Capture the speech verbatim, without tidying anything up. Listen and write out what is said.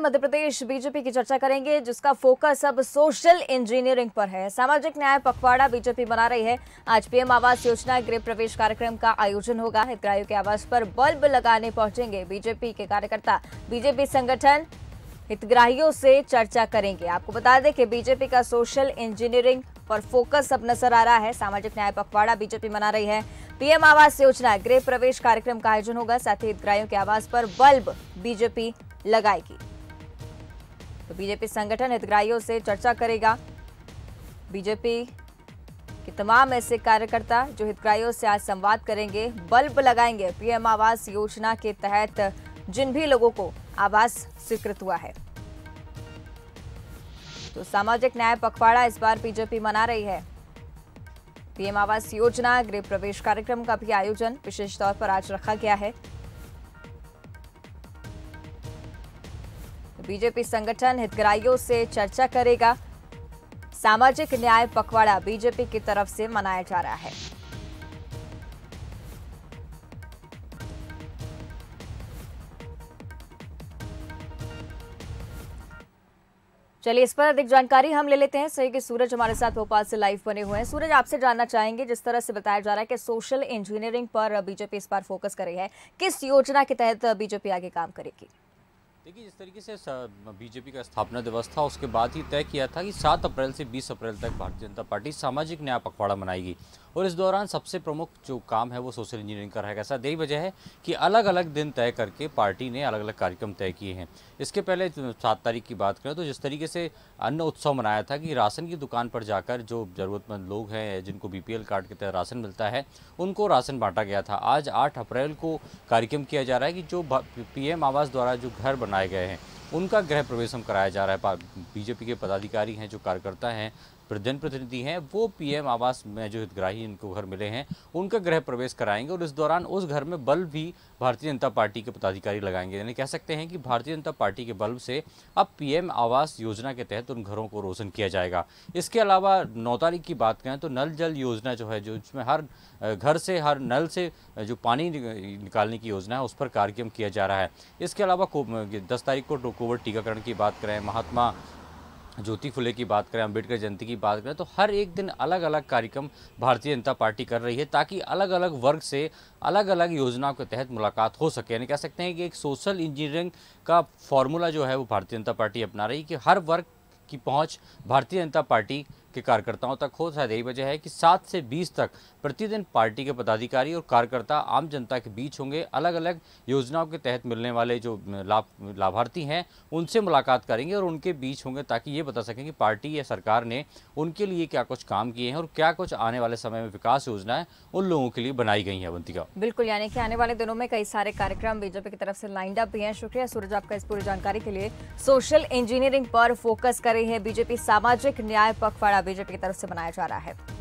Madhya Pradesh BJP की चर्चा करेंगे, जिसका फोकस अब सोशल इंजीनियरिंग पर है। सामाजिक न्याय पखवाड़ा बीजेपी मना रही है। आज पीएम आवास योजना गृह प्रवेश कार्यक्रम का आयोजन होगा। हितग्राहियों के आवास पर बल्ब लगाने पहुंचेंगे बीजेपी के कार्यकर्ता। बीजेपी संगठन हितग्राहियों से चर्चा करेंगे। आपको बता दें कि बीजेपी का सोशल इंजीनियरिंग पर फोकस अब नजर आ रहा है। सामाजिक न्याय पखवाड़ा बीजेपी मना रही है। पीएम आवास योजना गृह प्रवेश कार्यक्रम का आयोजन होगा। साथ ही हितग्राहियों के आवास पर बल्ब बीजेपी लगाएगी। तो बीजेपी संगठन हितग्राहियों से चर्चा करेगा। बीजेपी के तमाम ऐसे कार्यकर्ता जो हितग्राहियों से आज संवाद करेंगे, बल्ब लगाएंगे। पीएम आवास योजना के तहत जिन भी लोगों को आवास स्वीकृत हुआ है, तो सामाजिक न्याय पखवाड़ा इस बार बीजेपी मना रही है। पीएम आवास योजना गृह प्रवेश कार्यक्रम का भी आयोजन विशेष तौर पर आज रखा गया है। बीजेपी संगठन हितग्राहियों से चर्चा करेगा। सामाजिक न्याय पखवाड़ा बीजेपी की तरफ से मनाया जा रहा है। चलिए इस पर अधिक जानकारी हम ले लेते हैं। सहयोगी सूरज हमारे साथ भोपाल से लाइव बने हुए हैं। सूरज, आपसे जानना चाहेंगे, जिस तरह से बताया जा रहा है कि सोशल इंजीनियरिंग पर बीजेपी इस बार फोकस कर रही है, किस योजना के तहत बीजेपी आगे काम करेगी? देखिए, जिस तरीके से बीजेपी का स्थापना दिवस था, उसके बाद ही तय किया था कि सात अप्रैल से बीस अप्रैल तक भारतीय जनता पार्टी सामाजिक न्याय पखवाड़ा मनाएगी और इस दौरान सबसे प्रमुख जो काम है वो सोशल इंजीनियरिंग का रहेगा। ऐसा यही वजह है कि अलग अलग दिन तय करके पार्टी ने अलग अलग कार्यक्रम तय किए हैं। इसके पहले सात तारीख की बात करें तो जिस तरीके से अन्न उत्सव मनाया था कि राशन की दुकान पर जाकर जो ज़रूरतमंद लोग हैं, जिनको बीपीएल कार्ड के तहत राशन मिलता है, उनको राशन बांटा गया था। आज आठ अप्रैल को कार्यक्रम किया जा रहा है कि जो पीएम आवास द्वारा जो घर बनाए गए हैं उनका गृह प्रवेश हम कराया जा रहा है। बीजेपी के पदाधिकारी हैं, जो कार्यकर्ता हैं, जनप्रतिनिधि हैं, वो पीएम आवास में जो हितग्राही इनको घर मिले हैं उनका गृह प्रवेश कराएंगे और इस दौरान उस घर में बल्ब भी भारतीय जनता पार्टी के पदाधिकारी लगाएंगे। यानी कह सकते हैं कि भारतीय जनता पार्टी के बल्ब से अब पीएम आवास योजना के तहत उन घरों को रोशन किया जाएगा। इसके अलावा नौ तारीख की बात करें तो नल जल योजना जो है, जो इसमें हर घर से, हर नल से जो पानी निकालने की योजना है, उस पर कार्यक्रम किया जा रहा है। इसके अलावा दस तारीख को कोविड टीकाकरण की बात करें, महात्मा ज्योति फुले की बात करें, अंबेडकर जयंती की बात करें, तो हर एक दिन अलग अलग कार्यक्रम भारतीय जनता पार्टी कर रही है ताकि अलग अलग वर्ग से अलग अलग योजनाओं के तहत मुलाकात हो सके। यानी कह सकते हैं कि एक सोशल इंजीनियरिंग का फॉर्मूला जो है वो भारतीय जनता पार्टी अपना रही है कि हर वर्ग की पहुंच भारतीय जनता पार्टी के कार्यकर्ताओं तक हो। शायद यही वजह है कि सात से बीस तक प्रतिदिन पार्टी के पदाधिकारी और कार्यकर्ता आम जनता के बीच होंगे। अलग अलग योजनाओं के तहत मिलने वाले जो लाभ लाभार्थी हैं उनसे मुलाकात करेंगे और उनके बीच होंगे ताकि ये बता सकें कि पार्टी या सरकार ने उनके लिए क्या कुछ काम किए हैं और क्या कुछ आने वाले समय में विकास योजनाएं उन लोगों के लिए बनाई गई हैं। अवंतिका, बिल्कुल, यानी कि आने वाले दिनों में कई सारे कार्यक्रम बीजेपी की तरफ से लाइंड अप भी हैं। शुक्रिया सूरज आपका इस पूरी जानकारी के लिए। सोशल इंजीनियरिंग पर फोकस कर रही है बीजेपी। सामाजिक न्याय पखवाड़ा बीजेपी की तरफ से मनाया जा रहा है।